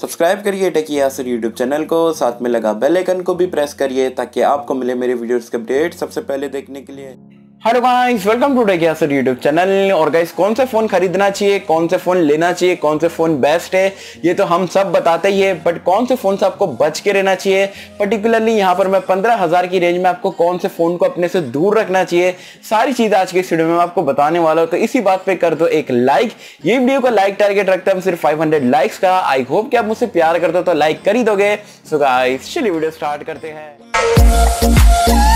Subscribe करिए टेकएसर YouTube channel को, साथ में लगा बेल आइकन को भी प्रेस करिए ताकि आपको मिले मेरे वीडियोस के अपडेट सबसे पहले देखने के लिए। हेलो गाइस, वेलकम टू टेकएसर यूट्यूब चैनल। और गाइस, कौन से फ़ोन खरीदना चाहिए, कौन से फ़ोन लेना चाहिए, कौन से फ़ोन बेस्ट है, ये तो हम सब बताते ही है, बट कौन से फ़ोन से आपको बच के रहना चाहिए। पर्टिकुलरली यहाँ पर मैं 15,000 की रेंज में आपको कौन से फ़ोन को अपने से दूर रखना चाहिए, सारी चीज़ें आज के इस वीडियो में मैं आपको बताने वाला हूँ। तो इसी बात पर कर दो एक लाइक। ये वीडियो का लाइक टारगेट रखते हैं हम सिर्फ 500 लाइक्स का। आई होप कि आप मुझसे प्यार करते हो तो लाइक कर ही दोगे। सो गाइस, चलिए वीडियो स्टार्ट करते हैं।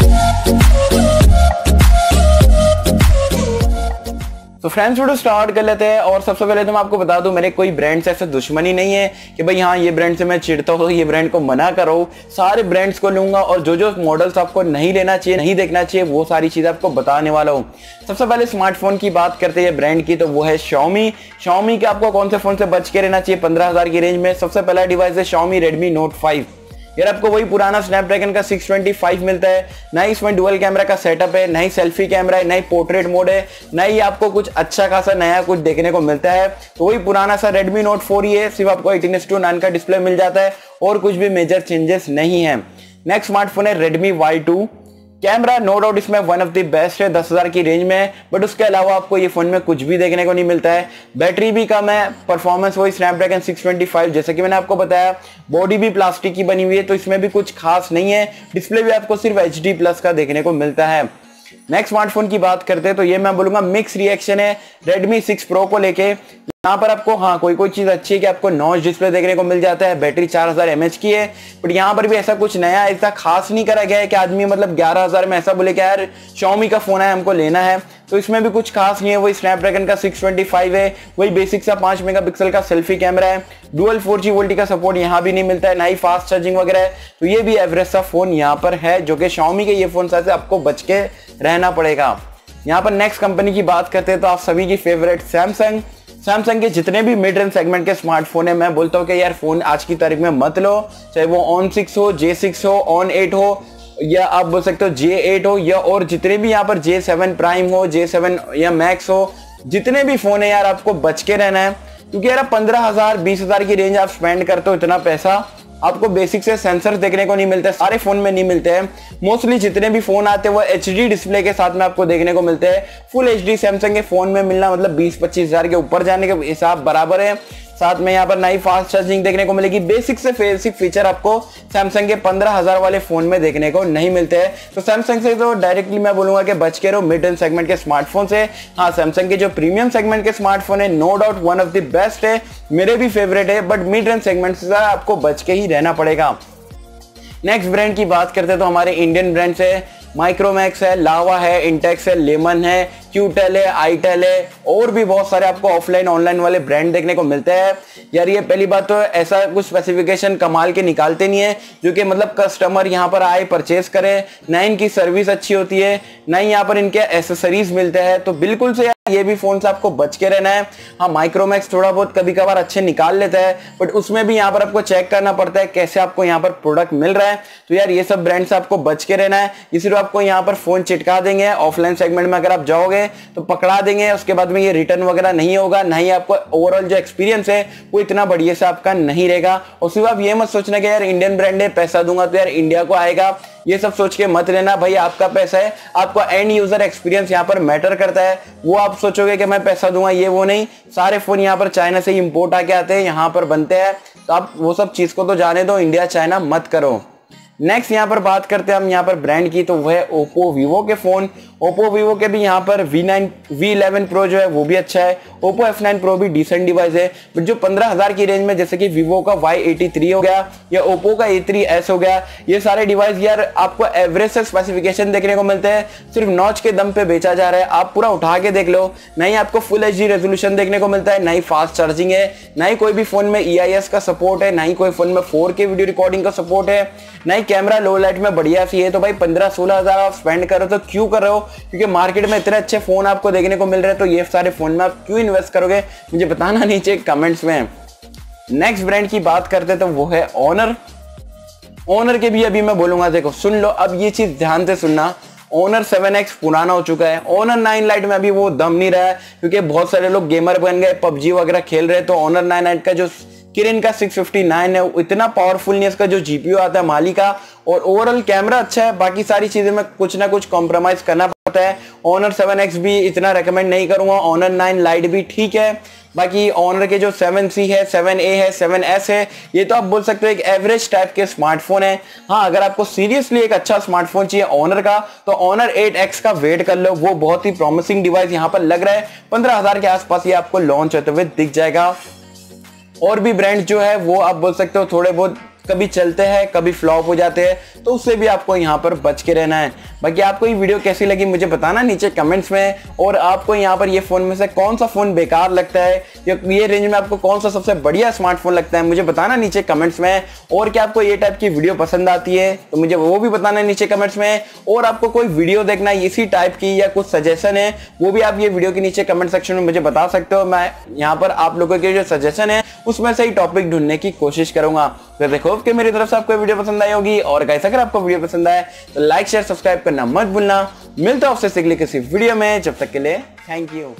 तो फ्रेंड्स, वीडियो स्टार्ट कर लेते हैं। और सबसे पहले तो मैं आपको बता दूं, मेरे कोई ब्रांड से ऐसा दुश्मनी नहीं है कि भाई हाँ ये ब्रांड से मैं चिढ़ता हूँ, ये ब्रांड को मना करो। सारे ब्रांड्स को लूंगा और जो जो मॉडल्स आपको नहीं लेना चाहिए, नहीं देखना चाहिए, वो सारी चीज़ें आपको बताने वाला हूँ। सबसे पहले स्मार्टफोन की बात करते हैं ब्रांड की, तो वो है Xiaomi। Xiaomi के आपको कौन से फ़ोन से बच के रहना चाहिए 15,000 की रेंज में। सबसे पहला डिवाइस है Xiaomi Redmi Note 5। यार आपको वही पुराना स्नैपड्रैगन का 625 मिलता है। ना ही इसमें डुअल कैमरा का सेटअप है, ना ही सेल्फी कैमरा है, ना ही पोर्ट्रेट मोड है, ना ही आपको कुछ अच्छा खासा नया कुछ देखने को मिलता है। तो वही पुराना सा Redmi Note 4 ही है, सिर्फ आपको 18:9 का डिस्प्ले मिल जाता है और कुछ भी मेजर चेंजेस नहीं है। नेक्स्ट स्मार्टफोन है Redmi Y2। Camera no doubt इसमें वन ऑफ द बेस्ट है 10,000 की रेंज में, बट उसके अलावा आपको ये फ़ोन में कुछ भी देखने को नहीं मिलता है। बैटरी भी कम है, परफॉर्मेंस वही स्नैपड्रैगन 625 जैसे कि मैंने आपको बताया। बॉडी भी प्लास्टिक की बनी हुई है, तो इसमें भी कुछ खास नहीं है। डिस्प्ले भी आपको सिर्फ HD+ का देखने को मिलता है। नेक्स्ट स्मार्टफोन की बात करते हैं, तो ये मैं बोलूँगा मिक्स रिएक्शन है Redmi 6 Pro को लेके। यहाँ पर आपको हाँ कोई चीज़ अच्छी है कि आपको नॉच डिस्प्ले देखने को मिल जाता है। बैटरी 4000 mAh की है, बट यहाँ पर भी ऐसा कुछ नया ऐसा खास नहीं करा गया है कि आदमी मतलब 11,000 में ऐसा बोले कि यार Xiaomi का फ़ोन है हमको लेना है। तो इसमें भी कुछ खास नहीं है। वही स्नैपड्रैगन का 625 है, वही बेसिक सा 5 मेगापिक्सल का सेल्फी कैमरा है। डुअल 4G वोल्टी का सपोर्ट यहाँ भी नहीं मिलता है, ना ही फास्ट चार्जिंग वगैरह है। तो ये भी एवरेज सा फ़ोन यहाँ पर है, जो कि Xiaomi के ये फ़ोन से आपको बच के रहना पड़ेगा। यहाँ पर नेक्स्ट कंपनी की बात करते हैं, तो आप सभी की फेवरेट सैमसंग। सैमसंग के जितने भी मिड रेंज सेगमेंट के स्मार्टफोन है, मैं बोलता हूँ कि यार फ़ोन आज की तारीख में मत लो। चाहे वो ON 6 हो, J6 हो, ON 8 हो, या आप बोल सकते हो J8 हो, या और जितने भी यहाँ पर J7 Prime हो, J7 या Max हो, जितने भी फ़ोन है यार आपको बच के रहना है। क्योंकि यार 15,000 20,000 की रेंज आप स्पेंड करते हो, इतना पैसा आपको बेसिक से सेंसर देखने को नहीं मिलता है, सारे फ़ोन में नहीं मिलते हैं। मोस्टली जितने भी फ़ोन आते हैं वो HD डिस्प्ले के साथ में आपको देखने को मिलते हैं। फुल HD सैमसंग के फ़ोन में मिलना मतलब 20-25,000 के ऊपर जाने के हिसाब बराबर है। साथ में यहाँ पर नई फास्ट चार्जिंग देखने को मिलेगी। बेसिक से बेसिक फीचर आपको सैमसंग के 15,000 वाले फ़ोन में देखने को नहीं मिलते हैं। तो सैमसंग से तो डायरेक्टली मैं बोलूँगा कि बच के रहो मिड रेंज सेगमेंट के स्मार्टफोन से। हाँ, सैमसंग के जो प्रीमियम सेगमेंट के स्मार्टफोन है no doubt one of the best है, मेरे भी फेवरेट है, बट मिड रेंज सेगमेंट से आपको बच के ही रहना पड़ेगा। नेक्स्ट ब्रांड की बात करते हैं, तो हमारे इंडियन ब्रांड्स है माइक्रोमैक्स है, लावा है, इंटेक्स है, लेमन है, क्यूटेल है, आईटेल है, और भी बहुत सारे आपको ऑफलाइन ऑनलाइन वाले ब्रांड देखने को मिलते हैं। यार ये पहली बात तो ऐसा कुछ स्पेसिफिकेशन कमाल के निकालते नहीं है जो कि मतलब कस्टमर यहाँ पर आए परचेस करे। ना इनकी सर्विस अच्छी होती है, ना ही यहाँ पर इनके एसेसरीज मिलते हैं। तो बिल्कुल से ये भी फ़ोन से आपको बच के रहना है। हाँ, माइक्रोमैक्स थोड़ा बहुत कभी कभार अच्छे निकाल लेता है, बट उसमें भी यहाँ पर आपको चेक करना पड़ता है कैसे आपको यहाँ पर प्रोडक्ट मिल रहा है। तो यार ये सब ब्रांड से आपको बच के रहना है। ये सिर्फ आपको यहाँ पर फ़ोन चिटका देंगे, ऑफलाइन सेगमेंट में अगर आप जाओगे तो पकड़ा देंगे, उसके बाद में ये रिटर्न वगैरह नहीं होगा। ना ही आपको ओवरऑल जो एक्सपीरियंस है वो इतना बढ़िया से आपका नहीं रहेगा। और सिर्फ आप ये मत सोचना कि यार इंडियन ब्रांड है पैसा दूंगा तो यार इंडिया को आएगा, ये सब सोच के मत लेना। भाई आपका पैसा है, आपका एंड यूजर एक्सपीरियंस यहाँ पर मैटर करता है। वो आप सोचोगे कि मैं पैसा दूंगा ये वो नहीं। सारे फ़ोन यहाँ पर चाइना से इंपोर्ट आके आते हैं, यहाँ पर बनते हैं। तो आप वो सब चीज़ को तो जाने दो, इंडिया चाइना मत करो। नेक्स्ट यहाँ पर बात करते हैं हम यहाँ पर ब्रांड की, तो वह है ओप्पो वीवो के फ़ोन। ओप्पो वीवो के भी यहाँ पर V9 V11 Pro जो है वो भी अच्छा है। ओप्पो F9 Pro भी डिसेंट डिवाइस है, बट जो 15,000 की रेंज में जैसे कि वीवो का Y83 हो गया या ओप्पो का A3s हो गया, ये सारे डिवाइस यार आपको एवरेज से स्पेसिफिकेशन देखने को मिलते हैं। सिर्फ नॉच के दम पे बेचा जा रहा है, आप पूरा उठा के देख लो। ना ही आपको फुल HD रेजोल्यूशन देखने को मिलता है, ना ही फास्ट चार्जिंग है, ना ही कोई भी फ़ोन में EIS का सपोर्ट है, ना ही कोई फ़ोन में 4K वीडियो रिकॉर्डिंग का सपोर्ट है, ना ही कैमरा लो लाइट में बढ़िया सी है। तो भाई 15-16,000 आप स्पेंड कर रहे हो तो क्यों कर रहे हो, क्योंकि मार्केट में इतने अच्छे फ़ोन आपको देखने को मिल रहे हैं। तो ये सारे फ़ोन में आप क्यों इन्वेस्ट करोगे, मुझे बताना नीचे कमेंट्स में। नेक्स्ट ब्रांड की बात करते हैं, तो वो है ऑनर। ऑनर के भी अभी मैं बोलूँगा, देखो सुन लो, अब ये चीज़ ध्यान से सुनना। ऑनर 7X पुराना हो चुका है, ऑनर 9 लाइट में अभी वो दम नहीं रहा है, क्योंकि बहुत सारे लोग गेमर बन गए, PUBG वगैरह खेल रहे। तो ऑनर 9 लाइट का जो किरण का 659 है, इतना पावरफुल नहीं है। इसका जो जीपीयू आता है माली का, और ओवरऑल कैमरा अच्छा है। बाकी सारी चीजें में कुछ ना कुछ कॉम्प्रोमाइज करना पड़ता है। ऑनर 7X भी इतना रेकमेंड नहीं करूंगा, ऑनर 9 लाइट भी ठीक है। बाकी ऑनर के जो 7C है, 7A है, 7S है, ये तो आप बोल सकते हो एक एवरेज टाइप के स्मार्टफोन है। हाँ, अगर आपको सीरियसली एक अच्छा स्मार्टफोन चाहिए ऑनर का, तो ऑनर 8X का वेट कर लो, वो बहुत ही प्रॉमिसिंग डिवाइस यहाँ पर लग रहा है। 15,000 के आसपास ये आपको लॉन्च होते हुए दिख जाएगा। और भी ब्रांड जो है वो आप बोल सकते हो थोड़े बहुत कभी चलते हैं, कभी फ्लॉप हो जाते हैं, तो उससे भी आपको यहाँ पर बच के रहना है। बाकी आपको ये वीडियो कैसी लगी मुझे बताना नीचे कमेंट्स में, और आपको यहाँ पर ये फ़ोन में से कौन सा फ़ोन बेकार लगता है, या ये रेंज में आपको कौन सा सबसे बढ़िया स्मार्टफोन लगता है, मुझे बताना नीचे कमेंट्स में। और क्या आपको ये टाइप की वीडियो पसंद आती है, तो मुझे वो भी बताना नीचे कमेंट्स में। और आपको कोई वीडियो देखना इसी टाइप की, या कुछ सजेशन है, वो भी आप ये वीडियो के नीचे कमेंट सेक्शन में मुझे बता सकते हो। मैं यहाँ पर आप लोगों के जो सजेशन है उसमें से ही टॉपिक ढूंढने की कोशिश करूँगा। तो देखो कि मेरी तरफ से आपको वीडियो पसंद आई होगी, और गाइस अगर आपको वीडियो पसंद आए तो लाइक शेयर सब्सक्राइब करना मत भूलना। मिलता हूं आपसे अगले किसी वीडियो में, जब तक के लिए थैंक यू।